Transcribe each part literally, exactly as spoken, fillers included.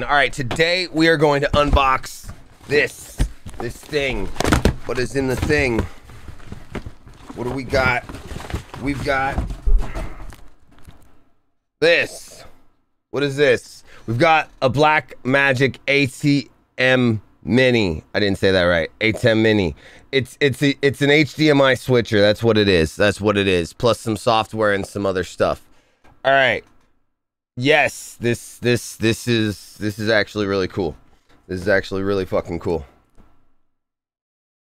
testing. All right, today we are going to unbox this, this thing. What is in the thing? What do we got? We've got this. What is this? We've got a Blackmagic A T E M Mini. I didn't say that right. A T E M Mini. It's it's a, it's an H D M I switcher. That's what it is. That's what it is. Plus some software and some other stuff. All right. Yes, this this this is this is actually really cool. This is actually really fucking cool.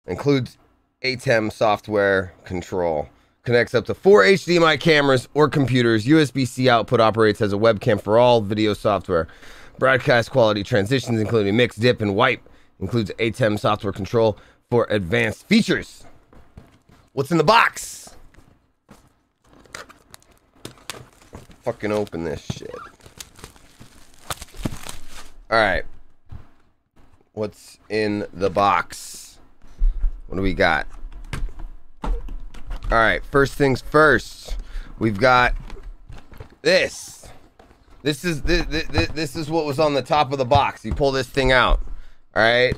Includes A T E M software control. Connects up to four H D M I cameras or computers. U S B C output, operates as a webcam for all video software. Broadcast quality transitions, including mix, dip, and wipe. Includes A T E M software control for advanced features. What's in the box? Fucking open this shit. All right. What's in the box? What do we got? All right. First things first. We've got this. This is this, this, this is what was on the top of the box. You pull this thing out. All right.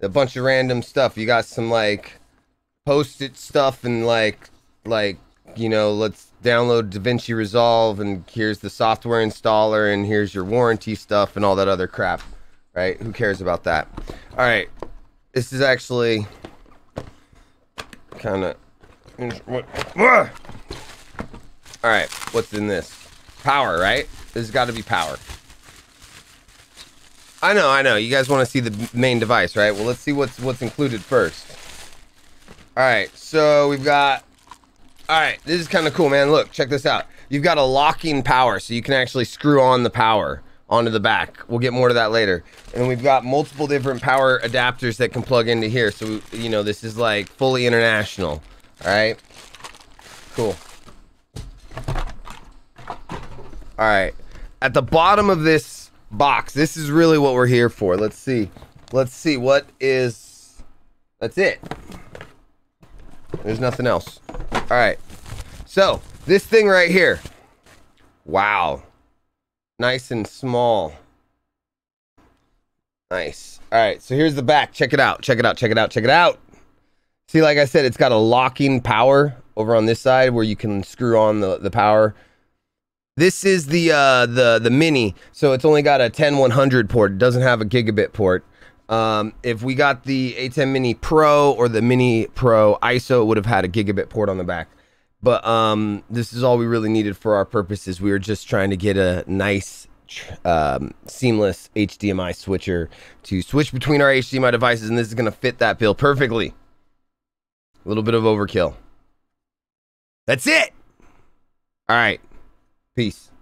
A bunch of random stuff. You got some like post-it stuff and like like you know, let's download DaVinci Resolve, and here's the software installer, and here's your warranty stuff and all that other crap, right? Who cares about that? All right, this is actually kind of, all right, what's in this? Power, right? This has got to be power. I know, I know, you guys want to see the main device, right? Well, let's see what's what's included first. All right, so we've got, all right, this is kind of cool, man. Look, check this out. You've got a locking power, so you can actually screw on the power onto the back. We'll get more to that later. And we've got multiple different power adapters that can plug into here. So, you know, this is like fully international. All right, cool. All right, at the bottom of this box, this is really what we're here for. Let's see. Let's see what is, that's it. There's nothing else. All right, so this thing right here, wow, nice and small, nice. All right, so here's the back. Check it out, check it out, check it out, check it out. See, like I said, it's got a locking power over on this side where you can screw on the, the power. This is the, uh, the, the Mini, so it's only got a ten one hundred port. It doesn't have a gigabit port. Um, if we got the A T E M Mini Pro or the Mini Pro I S O, it would have had a gigabit port on the back. But um, this is all we really needed for our purposes. We were just trying to get a nice, um, seamless H D M I switcher to switch between our H D M I devices, and this is going to fit that bill perfectly. A little bit of overkill. That's it! All right. Peace.